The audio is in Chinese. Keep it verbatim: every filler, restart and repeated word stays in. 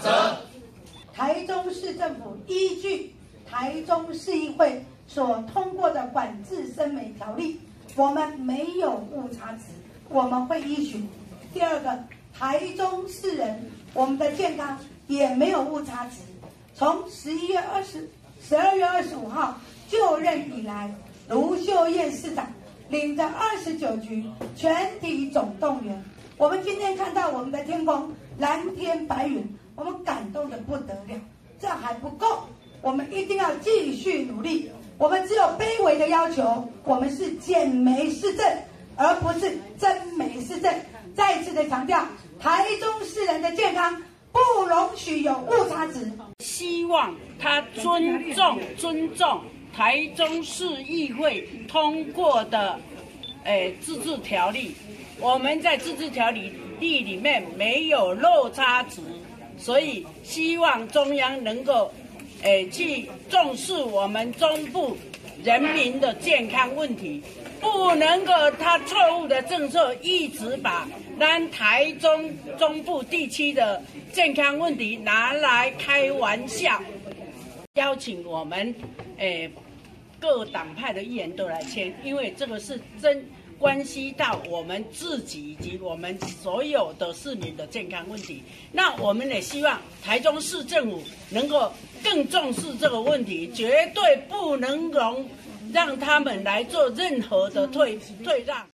法则。台中市政府依据台中市议会所通过的管制生媒条例，我们没有误差值，我们会依循。第二个，台中市人我们的健康也没有误差值。从十一月二十、十二月二十五号就任以来，卢秀燕市长领着二十九局全体总动员。我们今天看到我们的天空蓝天白云，我们感动得不得了。这还不够，我们一定要继续努力。我们只有卑微的要求，我们是减煤市政，而不是增煤市政。再次的强调，台中市人的健康不容许有误差值。希望他尊重尊重台中市议会通过的，诶、呃、自治条例。我们在自治条例里面没有漏差值，所以希望中央能够，诶、呃、去重视我们中部人民的健康问题。不能够，他错误的政策一直把咱台中中部地区的健康问题拿来开玩笑。邀请我们，诶、呃，各党派的议员都来签，因为这个是真关系到我们自己以及我们所有的市民的健康问题。那我们也希望台中市政府能够更重视这个问题，绝对不能容。让他们来做任何的退退让。